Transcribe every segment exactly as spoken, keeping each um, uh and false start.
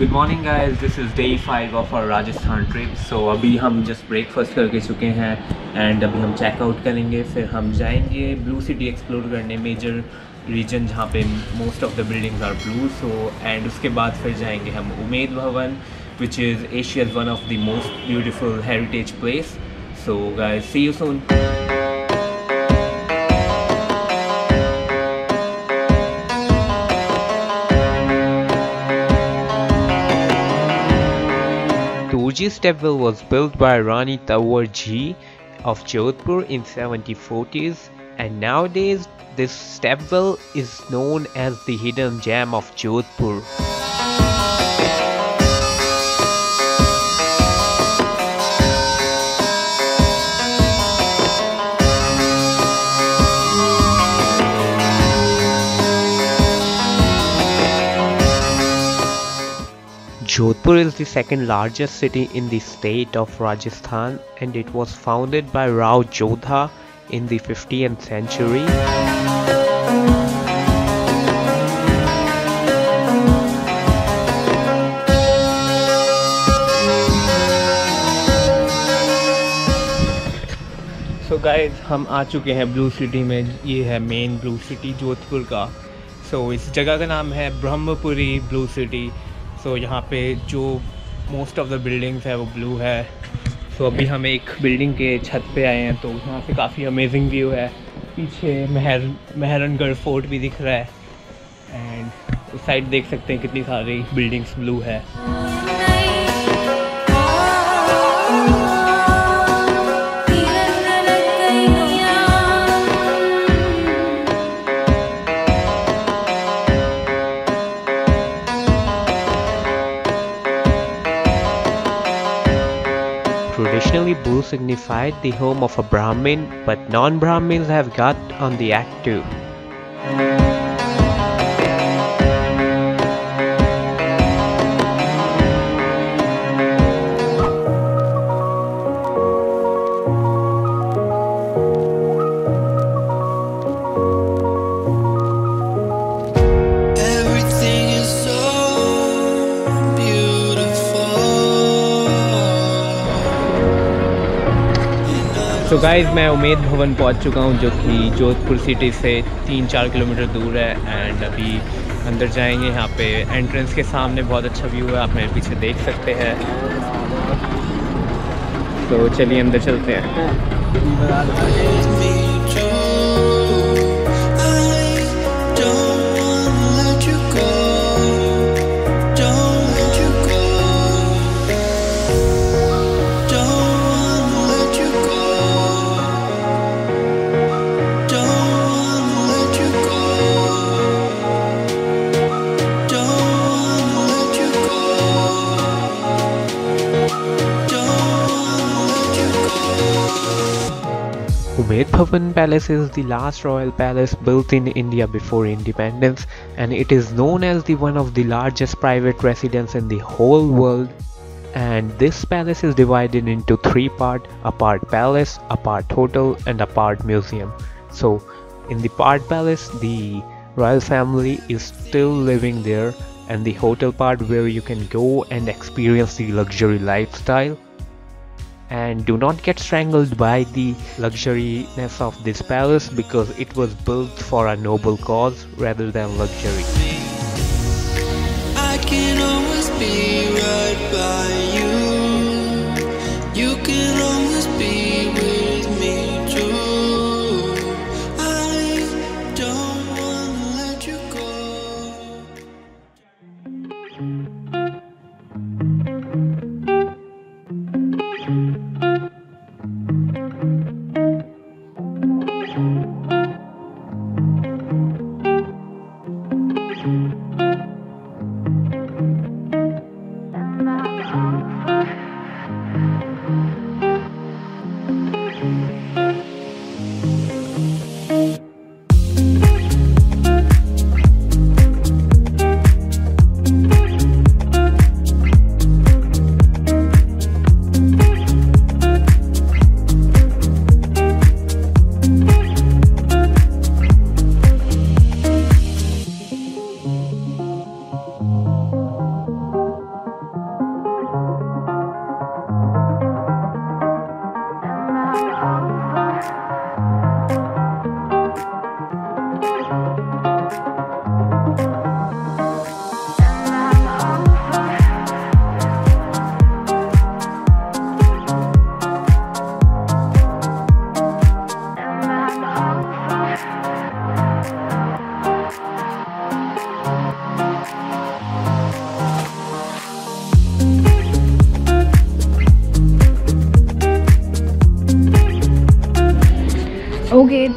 Good morning guys, this is day five of our Rajasthan trip. So अभी हम just breakfast करके चुके हैं एंड अभी हम चेकआउट करेंगे, फिर हम जाएंगे ब्लू सिटी एक्सप्लोर करने, मेजर रीजन जहाँ पे most of the buildings are blue. So and उसके बाद फिर जाएंगे हम Umaid Bhawan, which is Asia's one of the most beautiful heritage place. So guys, see you soon. This temple was built by Rani Tawerji of Jodhpur in seventeen forties, and nowadays this temple is known as the hidden gem of Jodhpur. Jodhpur is the second largest city in the state of Rajasthan, and it was founded by Rao Jodha in the fifteenth century. So guys, हम आ चुके हैं blue city में। ये है main blue city Jodhpur का। So इस जगह का नाम है Brahmapuri blue city. So so, यहाँ पे जो मोस्ट ऑफ द बिल्डिंग्स है वो ब्लू है। सो so, अभी हम एक बिल्डिंग के छत पे आए हैं, तो यहाँ से काफ़ी अमेजिंग व्यू है। पीछे मेहर मेहरणगढ़ फोर्ट भी दिख रहा है एंड उस साइड देख सकते हैं कितनी सारी बिल्डिंग्स ब्लू है। Traditionally, blue signified the home of a Brahmin, but non-Brahmins have got on the act too. तो so गाइज़, मैं उमैद भवन पहुंच चुका हूं, जो कि जोधपुर सिटी से तीन चार किलोमीटर दूर है। एंड अभी अंदर जाएंगे। यहाँ पे एंट्रेंस के सामने बहुत अच्छा व्यू है, आप मेरे पीछे देख सकते हैं। तो चलिए अंदर चलते हैं। Umaid Bhawan Palace is the last royal palace built in India before independence, and it is known as the one of the largest private residences in the whole world. And this palace is divided into three parts: a part palace, a part hotel, and a part museum. So, in the part palace, the royal family is still living there, and the hotel part where you can go and experience the luxury lifestyle. And do not get strangled by the luxuriness of this palace, because it was built for a noble cause rather than luxury. I can always be right by you. You can always be with me too. I don't wanna let you go. Bye.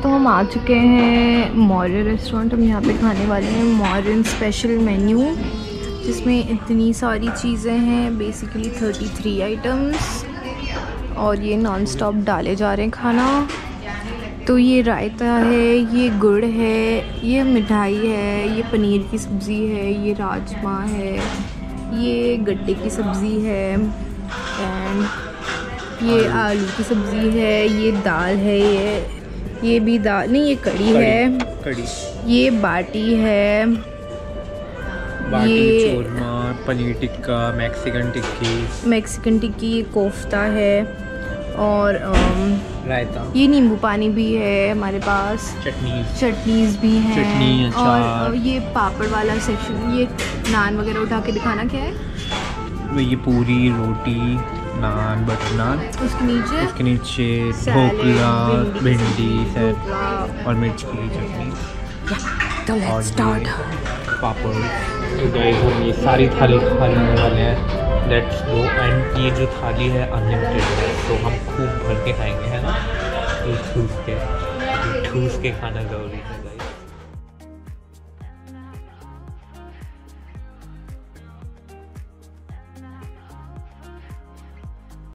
तो हम आ चुके हैं Maurya restaurant. हम यहाँ पे खाने वाले हैं मौर्य स्पेशल मेन्यू, जिसमें इतनी सारी चीज़ें हैं, बेसिकली तैंतीस आइटम्स, और ये नॉन स्टॉप डाले जा रहे हैं खाना। तो ये रायता है, ये गुड़ है, ये मिठाई है, ये पनीर की सब्ज़ी है, ये राजमा है, ये गड्ढे की सब्ज़ी है, एंड ये आलू की सब्ज़ी है, ये दाल है, ये ये भी दाल नहीं, ये कड़ी, कड़ी है कड़ी। ये बाटी है, बाटी, ये चोरमा, पनीर टिक्का, मैक्सिकन टिक्की मैक्सिकन टिक्की ये कोफ्ता है, और रायता, ये नींबू पानी भी है हमारे पास, चटनी चटनीज भी हैं, चटनी, और ये पापड़ वाला सेक्शन। ये नान वगैरह उठा के दिखाना क्या है, ये पूरी, रोटी, नान, बटर नान, उसके नीचे उसके नीचे ढोकला, भिंडी और मिर्च की चटनी, तो लेट्स स्टार्ट पापड़। तो गाइस हम ये सारी थाली खाने वाले हैं, लेट्स गो। एंड ये जो थाली है अनलिमिटेड है, तो हम खूब भर के खाएंगे, है ना, ठूस के ठूस के खाना जरूरी है।